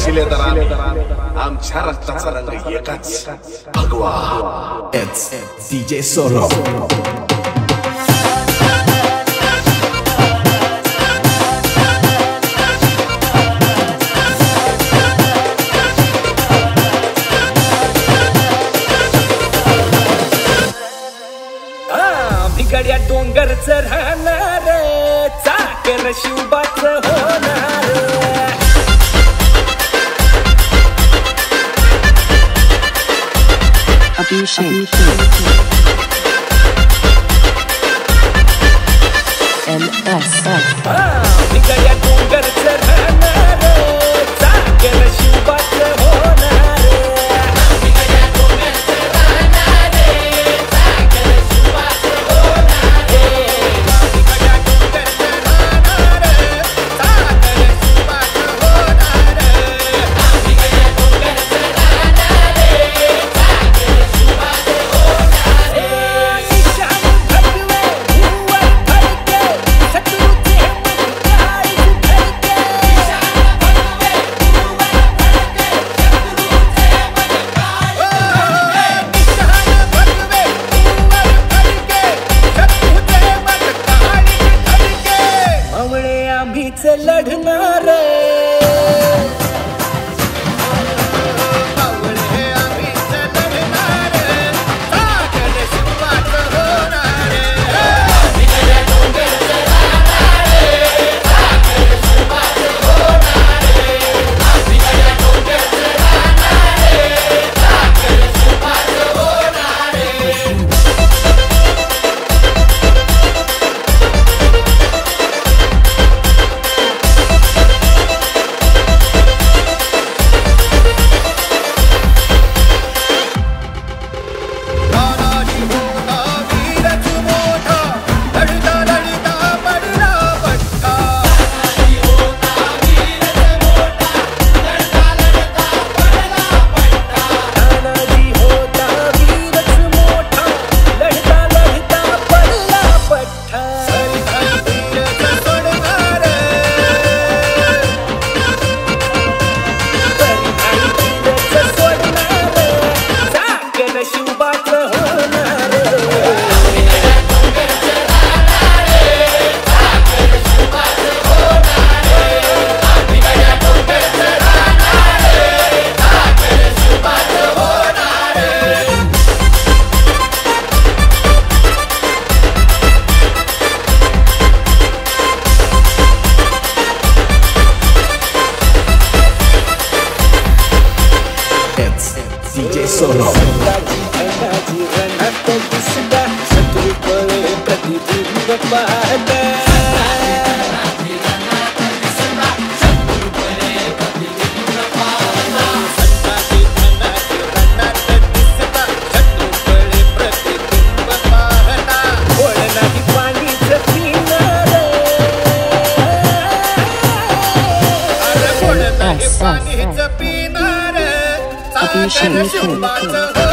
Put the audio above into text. It's DJ Solo. बिगड्या डोंगरच राहणार चाकर शिवबाच होणार बिगड्या डोंगरच राहणार चाकर शिवबाच होणार DJ Solo. I'm not sure.